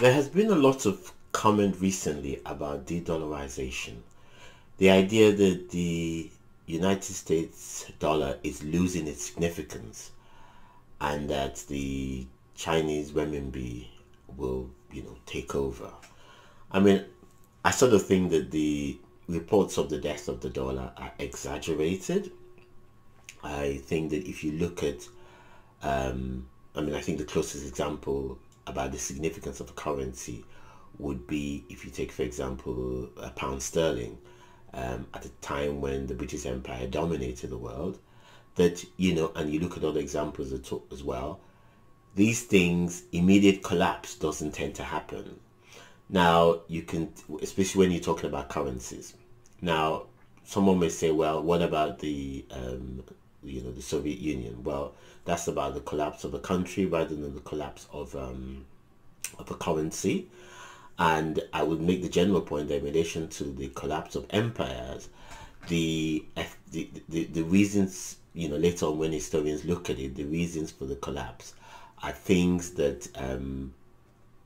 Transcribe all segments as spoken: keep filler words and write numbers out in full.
There has been a lot of comment recently about de-dollarization. The idea that the United States dollar is losing its significance and that the Chinese renminbi will, you know, take over. I mean, I sort of think that the reports of the death of the dollar are exaggerated. I think that if you look at, um, I mean, I think the closest example about the significance of a currency would be if you take, for example, a pound sterling um, at a time when the British Empire dominated the world, that, you know, and you look at other examples as well, these things, immediate collapse doesn't tend to happen. Now, you can, especially when you're talking about currencies. Now, someone may say, well, what about the, um, you know, the Soviet Union? Well, that's about the collapse of a country rather than the collapse of, um, of a currency. And I would make the general point that in relation to the collapse of empires, the, the, the, the reasons, you know, later on when historians look at it, the reasons for the collapse are things that um,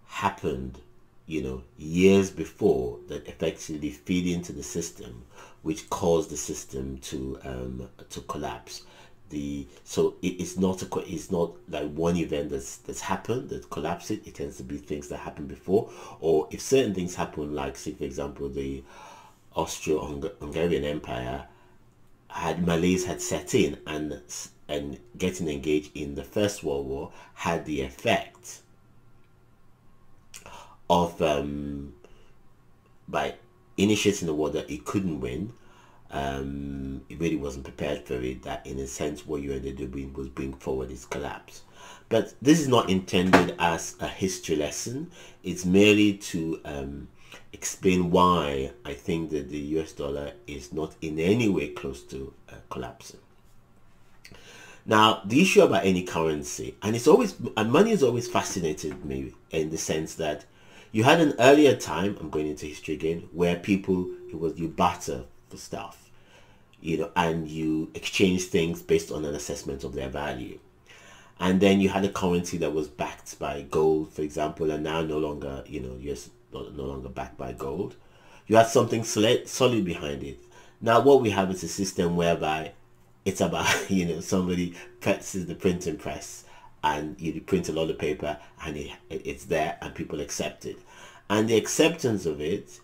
happened, you know, years before, that effectively feed into the system, which caused the system to um, to collapse. The so it is not a it's not like one event that's that's happened that collapsed it. It tends to be things that happened before, or if certain things happen, like say for example the Austro-Hungarian Empire, had Malays had set in and and getting engaged in the First World War had the effect of um, by initiating the war that it couldn't win. Um, it really wasn't prepared for it, that in a sense what you ended up doing was bring forward its collapse. But this is not intended as a history lesson. It's merely to um, explain why I think that the U S dollar is not in any way close to uh, collapsing. Now, the issue about any currency, and it's always, and money has always fascinated me in the sense that you had an earlier time, I'm going into history again, where people, it was you barter for stuff, you know, and you exchange things based on an assessment of their value. And then you had a currency that was backed by gold, for example, and now no longer, you know, U S no longer backed by gold. You had something solid behind it. Now what we have is a system whereby it's about, you know, somebody presses the printing press, and you print a lot of paper and it, it's there and people accept it. And the acceptance of it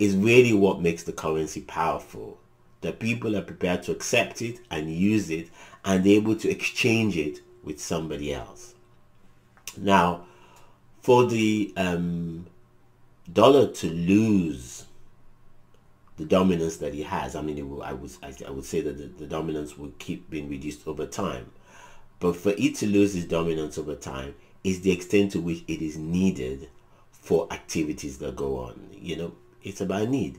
is really what makes the currency powerful. That people are prepared to accept it and use it and able to exchange it with somebody else. Now, for the um, dollar to lose the dominance that it has, I mean, it will, I, would, I would say that the, the dominance will keep being reduced over time. But for it to lose its dominance over time is the extent to which it is needed for activities that go on. You know, it's about need.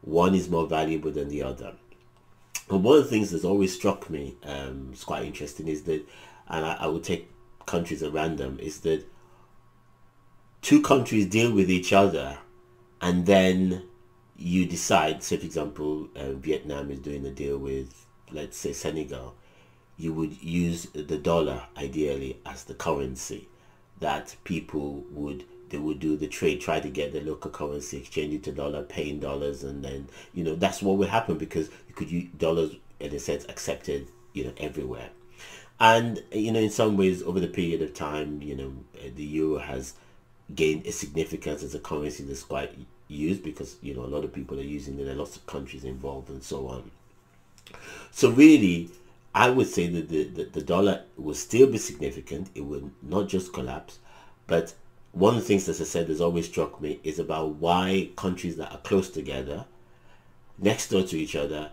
One is more valuable than the other. And one of the things that's always struck me, um, it's quite interesting, is that, and I, I will take countries at random, is that two countries deal with each other and then you decide, say for example, uh, Vietnam is doing a deal with, let's say, Senegal. You would use the dollar ideally as the currency that people would, they would do the trade, try to get the local currency, exchange it to dollar, pay in dollars, and then, you know, that's what would happen, because you could use dollars in a sense accepted, you know, everywhere. And, you know, in some ways over the period of time, you know, the euro has gained a significance as a currency that's quite used, because, you know, a lot of people are using it, there are lots of countries involved and so on. So really, I would say that the, the, the dollar will still be significant. It will not just collapse. But one of the things, as I said, that's always struck me is about why countries that are close together, next door to each other,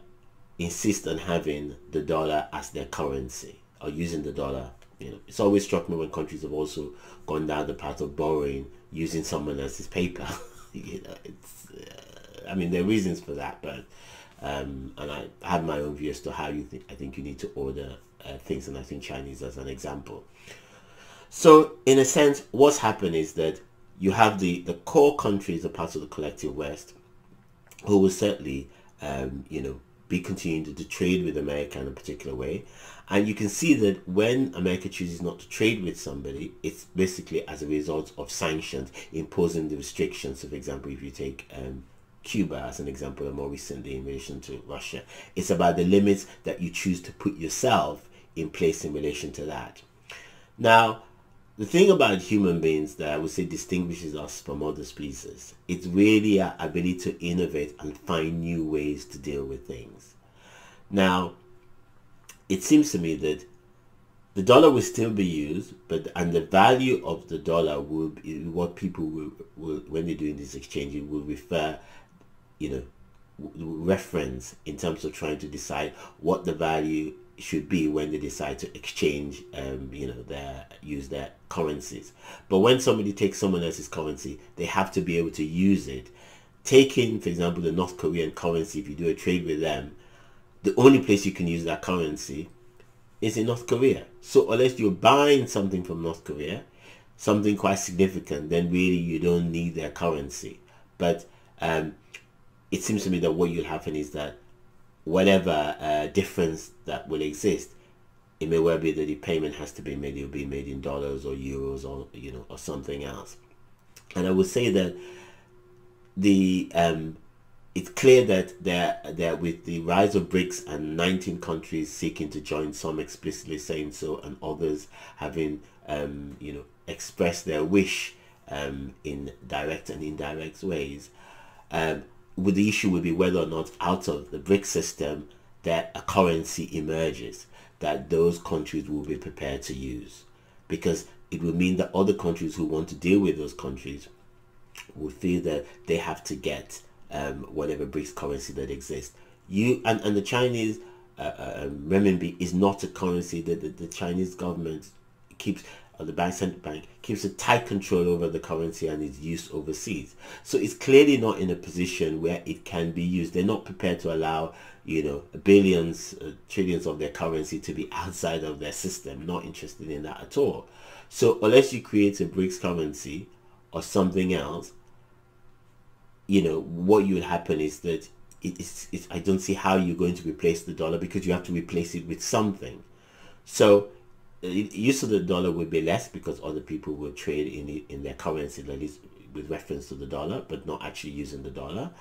insist on having the dollar as their currency or using the dollar. You know, it's always struck me when countries have also gone down the path of borrowing using someone else's paper. You know, it's, uh, I mean, there are reasons for that, but Um, and I have my own view as to how you think I think you need to order uh, things, and I think Chinese as an example. So in a sense, what's happened is that you have the, the core countries, the parts of the collective West, who will certainly um, you know, be continued to trade with America in a particular way. And you can see that when America chooses not to trade with somebody, it's basically as a result of sanctions imposing the restrictions. So for example, if you take um, Cuba as an example, more recently in relation to Russia, it's about the limits that you choose to put yourself in place in relation to that. Now, the thing about human beings that I would say distinguishes us from other species, it's really our ability to innovate and find new ways to deal with things. Now, it seems to me that the dollar will still be used, but and the value of the dollar will be what people will, will when they're doing this exchange, it will refer, you know, reference in terms of trying to decide what the value should be when they decide to exchange, um, you know, their use their currencies. But when somebody takes someone else's currency, they have to be able to use it. Taking, for example, the North Korean currency, if you do a trade with them, the only place you can use that currency is in North Korea. So unless you're buying something from North Korea, something quite significant, then really you don't need their currency. But um, it seems to me that what you'll happen is that whatever uh, difference that will exist, it may well be that the payment has to be made, it'll be made in dollars or euros or, you know, or something else. And I would say that the um, it's clear that there, that with the rise of BRICS and nineteen countries seeking to join, some explicitly saying so and others having um, you know, expressed their wish um, in direct and indirect ways, um, Well, the issue would be whether or not out of the BRICS system that a currency emerges that those countries will be prepared to use, because it would mean that other countries who want to deal with those countries would feel that they have to get um, whatever BRICS currency that exists. You and, and the Chinese uh, uh, renminbi is not a currency that the, the Chinese government keeps. The bank, central bank, keeps a tight control over the currency and its use overseas. So it's clearly not in a position where it can be used. They're not prepared to allow, you know, billions, uh, trillions of their currency to be outside of their system. Not interested in that at all. So unless you create a BRICS currency or something else, you know, what would happen is that it's, it's, I don't see how you're going to replace the dollar, because you have to replace it with something. So use of the dollar would be less, because other people will trade in it, in their currency, at least with reference to the dollar, but not actually using the dollar.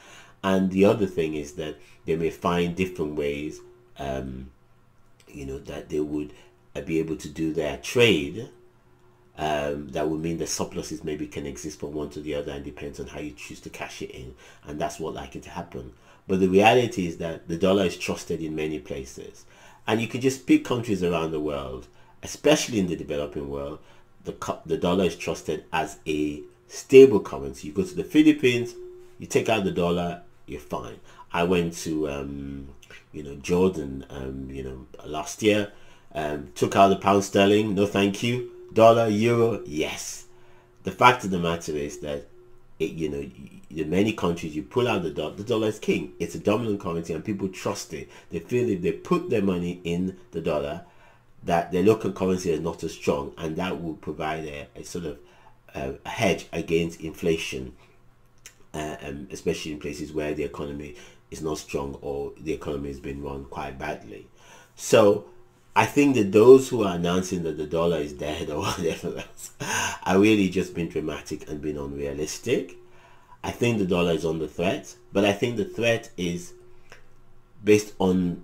And the other thing is that they may find different ways, um, you know, that they would be able to do their trade. Um, that would mean that surpluses maybe can exist from one to the other, and depends on how you choose to cash it in. And that's what's likely to happen. But the reality is that the dollar is trusted in many places, and you can just pick countries around the world, especially in the developing world, the, the dollar is trusted as a stable currency. You go to the Philippines, you take out the dollar, you're fine. I went to, um, you know, Jordan, um, you know, last year, um, took out the pound sterling, no thank you. Dollar, euro, yes. The fact of the matter is that, it, you know, in many countries you pull out the dollar, the dollar is king. It's a dominant currency and people trust it. They feel if they put their money in the dollar, that their local currency is not as strong, and that will provide a, a sort of uh, a hedge against inflation, uh, um, especially in places where the economy is not strong or the economy has been run quite badly. So I think that those who are announcing that the dollar is dead or whatever else are really just being dramatic and being unrealistic. I think the dollar is under threat, but I think the threat is based on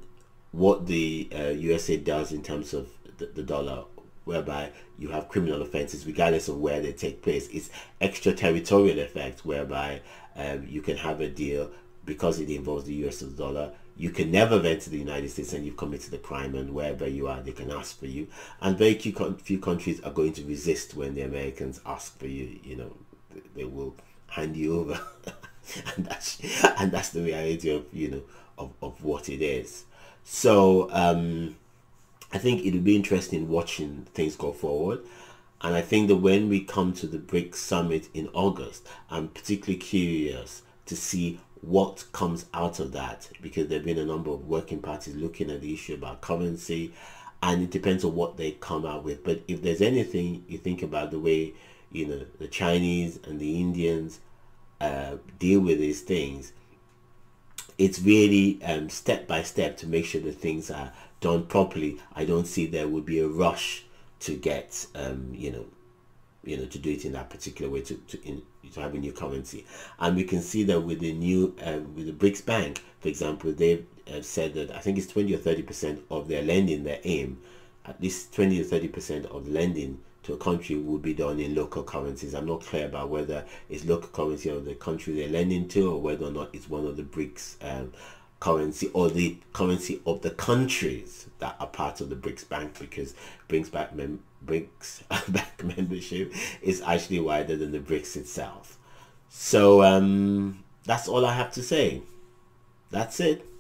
what the uh, U S A does in terms of the, the dollar, whereby you have criminal offenses regardless of where they take place. It's extraterritorial effects, whereby um, you can have a deal because it involves the U S dollar. You can never vent to the United States and you've committed a crime, and wherever you are they can ask for you. And very few, few countries are going to resist when the Americans ask for you. You know, they will hand you over. and, that's, and that's the reality of, you know, of, of what it is. So um, I think it'll be interesting watching things go forward. And I think that when we come to the BRICS summit in August, I'm particularly curious to see what comes out of that, because there have been a number of working parties looking at the issue about currency, and it depends on what they come out with. But if there's anything, you think about the way, you know, the Chinese and the Indians uh, deal with these things, it's really um, step by step to make sure that things are done properly. I don't see there would be a rush to get, um, you know, you know, to do it in that particular way, to, to, in, to have a new currency. And we can see that with the new, uh, with the BRICS Bank, for example, they've uh, said that I think it's twenty or thirty percent of their lending, their aim, at least twenty or thirty percent of lending to a country will be done in local currencies. I'm not clear about whether it's local currency of the country they're lending to, or whether or not it's one of the BRICS um, currency, or the currency of the countries that are part of the BRICS Bank, because brings back mem BRICS Bank membership is actually wider than the BRICS itself. So um, that's all I have to say. That's it.